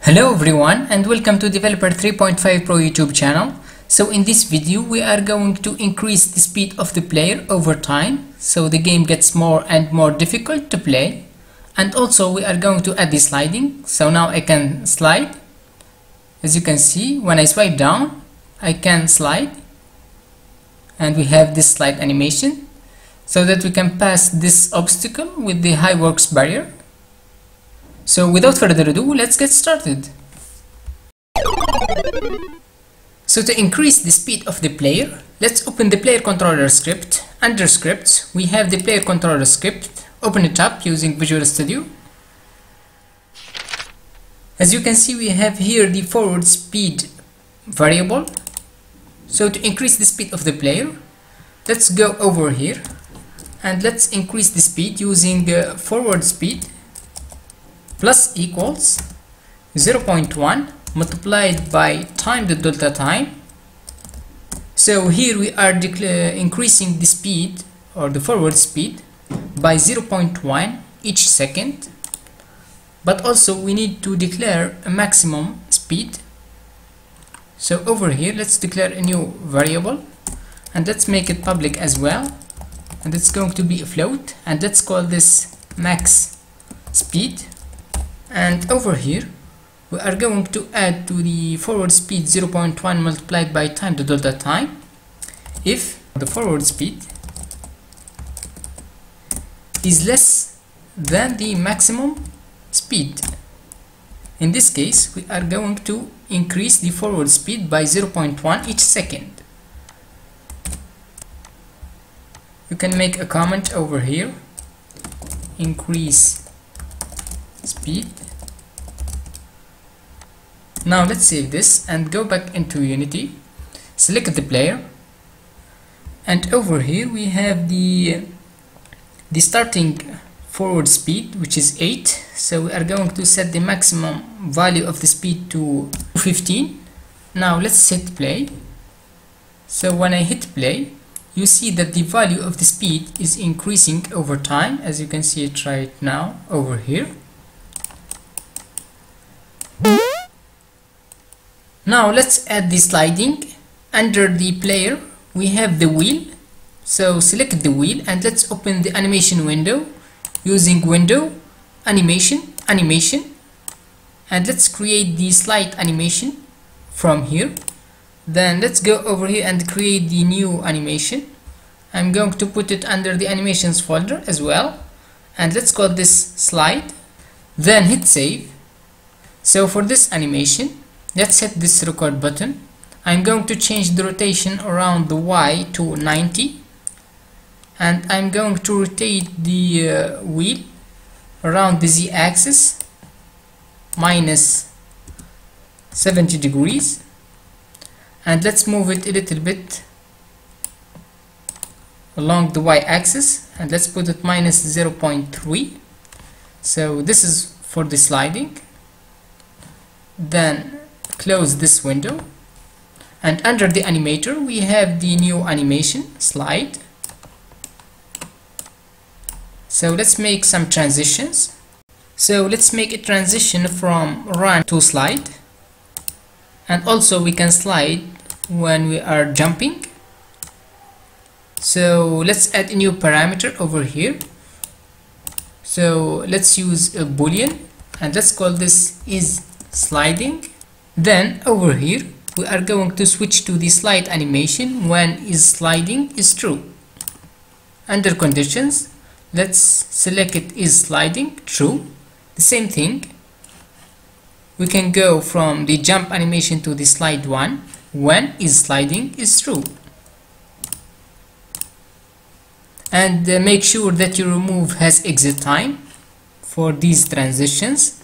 Hello everyone and welcome to Developer 3.5 Pro YouTube channel. So in this video we are going to increase the speed of the player over time, so the game gets more and more difficult to play. And also we are going to add the sliding, so now I can slide. As you can see, when I swipe down I can slide, and we have this slide animation so that we can pass this obstacle with the high works barrier. So without further ado, let's get started. So to increase the speed of the player, let's open the player controller script. Under scripts, we have the player controller script. Open it up using Visual Studio. As you can see, we have here the forward speed variable. So to increase the speed of the player, let's go over here and let's increase the speed using forward speed plus equals 0.1 multiplied by time the delta time. So here we are increasing the speed, or the forward speed, by 0.1 each second. But also we need to declare a maximum speed. So over here let's declare a new variable and let's make it public as well, and it's going to be a float, and let's call this max speed. And over here we are going to add to the forward speed 0.1 multiplied by time the delta time if the forward speed is less than the maximum speed. In this case we are going to increase the forward speed by 0.1 each second. You can make a comment over here, increase speed. Now let's save this and go back into Unity, select the player, and over here we have the starting forward speed, which is 8. So we are going to set the maximum value of the speed to 15. Now let's hit play. So when I hit play, you see that the value of the speed is increasing over time, as you can see it right now over here. Now let's add the sliding. Under the player we have the wheel, so select the wheel and let's open the animation window using window, animation, and let's create the slide animation from here. Then let's go over here and create the new animation. I'm going to put it under the animations folder as well, and let's call this slide. Then hit save. So for this animation let's hit this record button. I'm going to change the rotation around the Y to 90, and I'm going to rotate the wheel around the Z axis minus 70 degrees. And let's move it a little bit along the y-axis, and let's put it minus 0.3. so this is for the sliding. Then close this window, and under the animator we have the new animation slide. So let's make some transitions. So let's make a transition from run to slide, and also we can slide when we are jumping. So let's add a new parameter over here. So let's use a boolean and let's call this is sliding. Then over here we are going to switch to the slide animation when is sliding is true. Under conditions let's select it is sliding true. The same thing, we can go from the jump animation to the slide one when is sliding is true. And make sure that you remove has exit time for these transitions.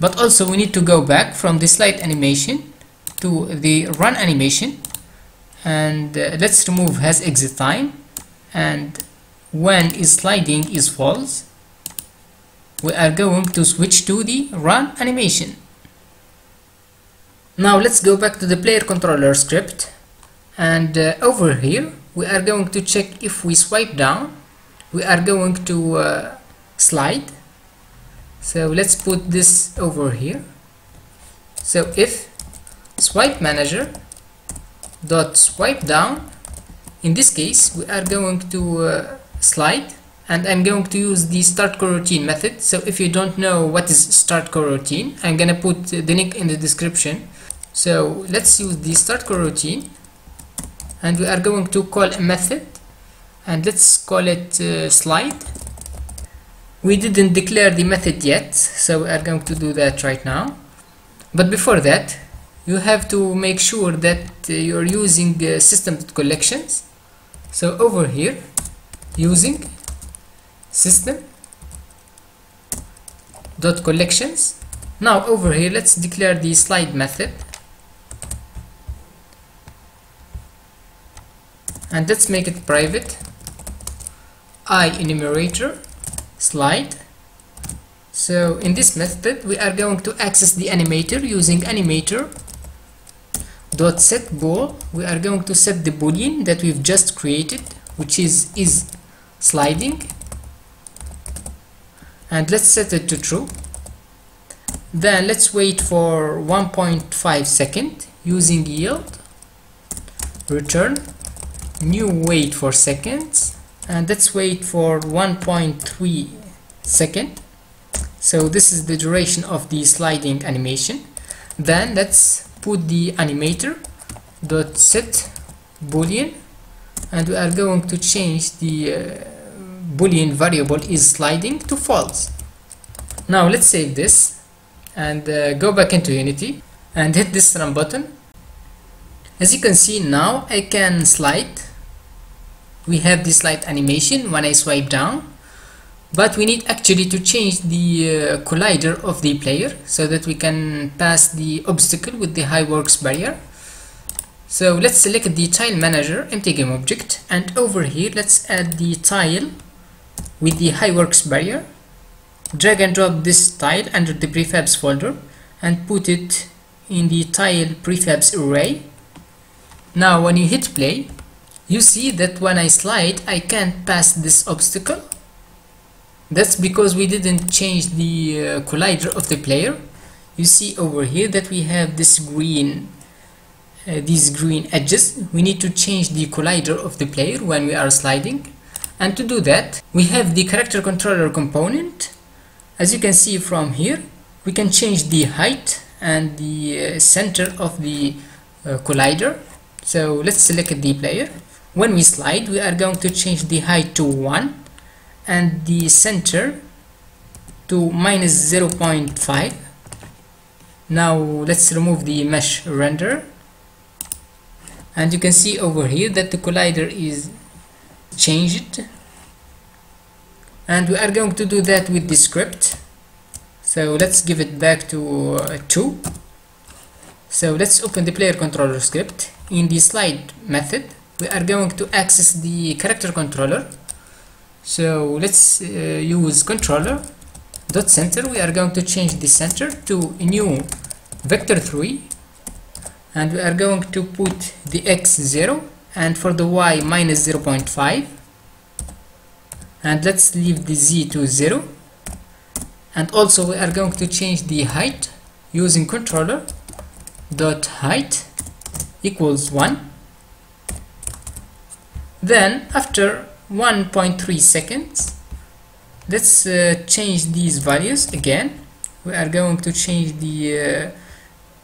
But also we need to go back from the slide animation to the run animation, and let's remove has exit time, and when is sliding is false. We are going to switch to the run animation. Now let's go back to the player controller script, and over here we are going to check if we swipe down we are going to slide. So let's put this over here. So if swipe manager dot swipe down, in this case we are going to slide, and I'm going to use the StartCoroutine method. So if you don't know what is StartCoroutine, I'm gonna put the link in the description. So let's use the StartCoroutine, and we are going to call a method, and let's call it slide. We didn't declare the method yet, so we are going to do that right now. But before that, you have to make sure that you're using system.collections. So over here, using system.collections. Now over here, let's declare the slide method, and let's make it private. I animator slide. So in this method we are going to access the animator using animator dot set bool. We are going to set the boolean that we've just created, which is sliding, and let's set it to true. Then let's wait for 1.5 seconds using yield, return new wait for seconds, and let's wait for 1.3 second. So this is the duration of the sliding animation. Then let's put the animator dot set boolean, and we are going to change the boolean variable is sliding to false. Now let's save this and go back into Unity and hit this run button. As you can see, now I can slide. We have the slide animation when I swipe down, but we need actually to change the collider of the player so that we can pass the obstacle with the high works barrier. So let's select the tile manager empty game object, and over here let's add the tile with the high works barrier. Drag and drop this tile under the prefabs folder and put it in the tile prefabs array. Now when you hit play, you see that when I slide I can't pass this obstacle. That's because we didn't change the collider of the player. You see over here that we have this green, these green edges. We need to change the collider of the player when we are sliding, and to do that we have the character controller component. As you can see from here, we can change the height and the center of the collider. So let's select the player. When we slide, we are going to change the height to 1 and the center to -0.5. Now let's remove the mesh renderer, and you can see over here that the collider is changed, and we are going to do that with the script. So let's give it back to 2. So let's open the player controller script. In the slide method we are going to access the character controller. So let's use controller dot center. We are going to change the center to new vector 3, and we are going to put the x 0, and for the y -0.5, and let's leave the z to 0. And also we are going to change the height using controller dot height equals 1. Then after 1.3 seconds let's change these values again. We are going to change the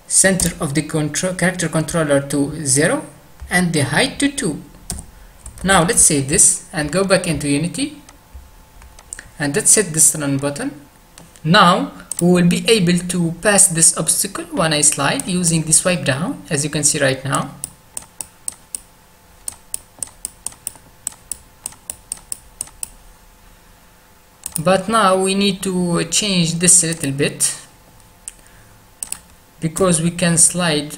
center of the character controller to 0 and the height to 2. Now let's save this and go back into Unity, and let's hit this run button. Now we will be able to pass this obstacle when I slide using the swipe down, as you can see right now. But now we need to change this a little bit, because we can slide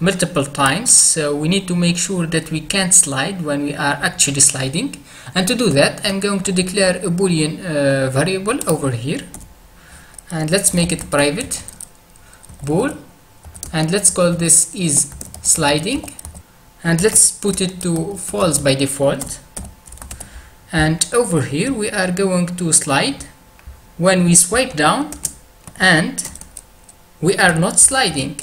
multiple times, so we need to make sure that we can't slide when we are actually sliding. And to do that I'm going to declare a boolean variable over here, and let's make it private bool, and let's call this is sliding, and let's put it to false by default. and over here we are going to slide. When we swipe down, and we are not sliding.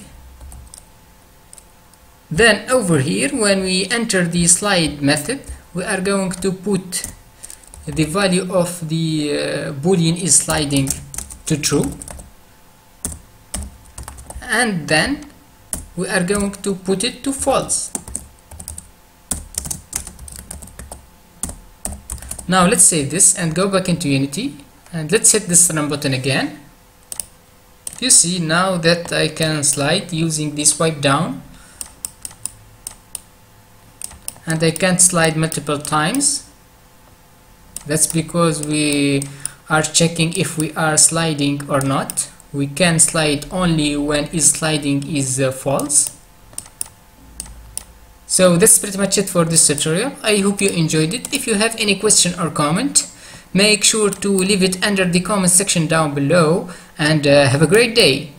Then over here, when we enter the slide method, we are going to put the value of the boolean is sliding to true, and then we are going to put it to false. Now let's save this and go back into Unity, and let's hit this run button again. You see now that I can slide using the swipe down, and I can't slide multiple times. That's because we are checking if we are sliding or not. We can slide only when is sliding is false. So that's pretty much it for this tutorial. I hope you enjoyed it. If you have any question or comment, make sure to leave it under the comment section down below, and have a great day.